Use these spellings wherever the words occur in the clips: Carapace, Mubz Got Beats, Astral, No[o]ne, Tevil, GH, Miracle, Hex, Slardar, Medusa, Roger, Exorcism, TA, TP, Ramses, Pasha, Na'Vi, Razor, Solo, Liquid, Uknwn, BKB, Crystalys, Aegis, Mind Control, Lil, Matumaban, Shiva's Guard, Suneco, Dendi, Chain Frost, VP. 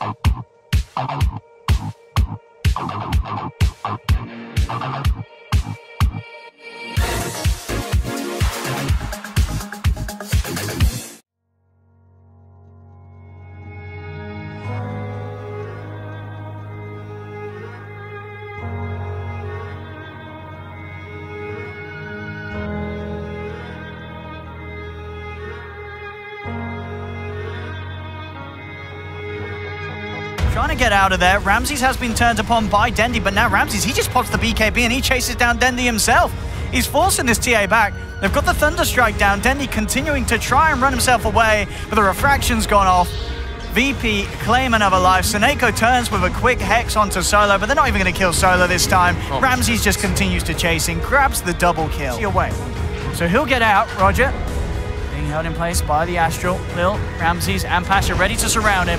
Trying to get out of there. Ramses has been turned upon by Dendi, but now Ramses, he just pots the BKB and he chases down Dendi himself. He's forcing this TA back. They've got the Thunderstrike down. Dendi continuing to try and run himself away, but the refraction's gone off. VP claim another life. Suneco turns with a quick Hex onto Solo, but they're not even going to kill Solo this time. Oh. Ramses just continues to chase him, grabs the double kill. Away. So he'll get out, Roger. Being held in place by the Astral. Lil, Ramses and Pasha ready to surround him.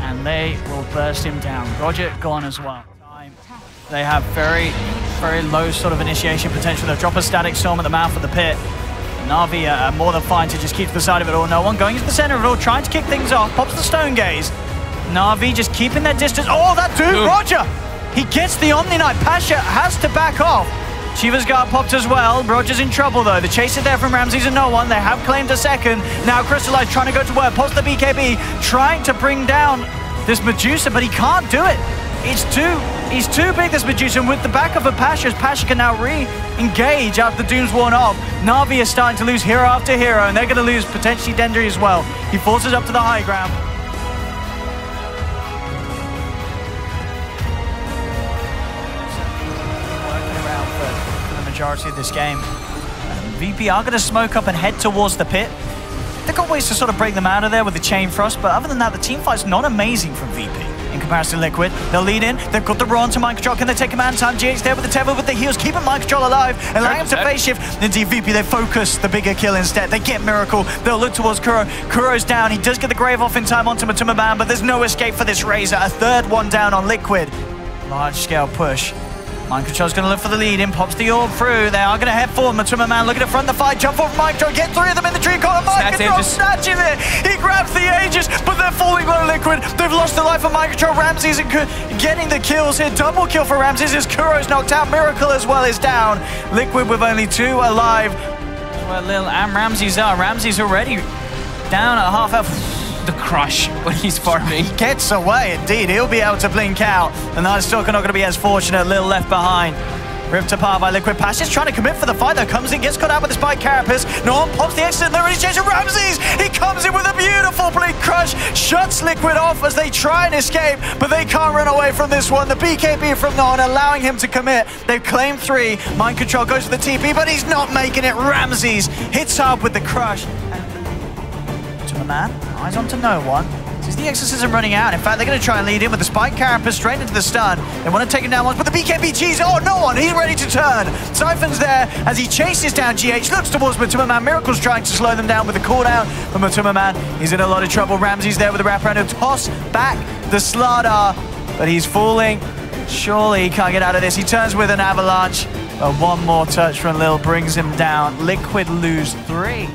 And they will burst him down. Roger gone as well. They have very, very low sort of initiation potential. They'll drop a static storm at the mouth of the pit. Na'Vi are more than fine to just keep to the side of it all. No one going into the center of it all, trying to kick things off. Pops the stone gaze. Na'Vi just keeping their distance. Oh, that dude, Roger! He gets the Omni Knight. Pasha has to back off. Shiva's Guard popped as well. Roger's in trouble though. The chase is there from Ramses and No[o]ne. They have claimed a second. Now Crystalys trying to go to work. Pops the BKB, trying to bring down this Medusa, but he can't do it. He's too big, this Medusa. And with the back of a Pasha, Pasha can now re-engage after the Doom's worn off. Na'Vi is starting to lose hero after hero, and they're going to lose potentially Dendi as well. He forces up to the high ground. Majority of this game. VP are going to smoke up and head towards the pit. They've got ways to sort of break them out of there with the Chain Frost, but other than that, the team fight's not amazing from VP in comparison to Liquid. They'll lead in, they've got the raw onto Mind Control. Can they take him out in time? GH there with the Tevil with the heals, keeping Mind Control alive, allowing him to face shift. Indeed, VP, they focus the bigger kill instead. They get Miracle, they'll look towards Kuro. Kuro's down, he does get the grave off in time onto Matumaban, but there's no escape for this Razor. A third one down on Liquid. Large scale push. Mind Control's going to look for the lead in, pops the orb through. They are going to head forward. Matumaban looking to front the fight, jump off Mind Control, get three of them in the tree corner. Mind Control snatches it. He grabs the Aegis, but they're falling low, Liquid. They've lost the life of Mind Control. Ramses and getting the kills here. Double kill for Ramses as Kuro's knocked out. Miracle as well is down. Liquid with only two alive. Where Lil and Ramses are. Ramses already down at half health. The crush when he's farming. He gets away indeed. He'll be able to blink out, and that's still not going to be as fortunate. Lil left behind. Ripped apart by Liquid. Pasha is trying to commit for the fight, though. Comes in, gets caught out with the spike Carapace. No[o]ne pops the exit. There is Jason Ramses. He comes in with a beautiful blink crush. Shuts Liquid off as they try and escape, but they can't run away from this one. The BKB from No[o]ne allowing him to commit. They've claimed three. Mind Control goes for the TP, but he's not making it. Ramses hits hard with the crush. To the man. Eyes on to No[o]ne. This is the Exorcism running out. In fact, they're going to try and lead in with the spike Carapace straight into the stun. They want to take him down once, but the BKBG's. Oh, No[o]ne, he's ready to turn. Siphon's there as he chases down GH, looks towards Matumaban. Miracle's trying to slow them down with the cooldown, but Matumaban is in a lot of trouble. Ramses there with the wraparound. He'll toss back the Slardar, but he's falling. Surely he can't get out of this. He turns with an avalanche, but one more touch from Lil brings him down. Liquid lose three.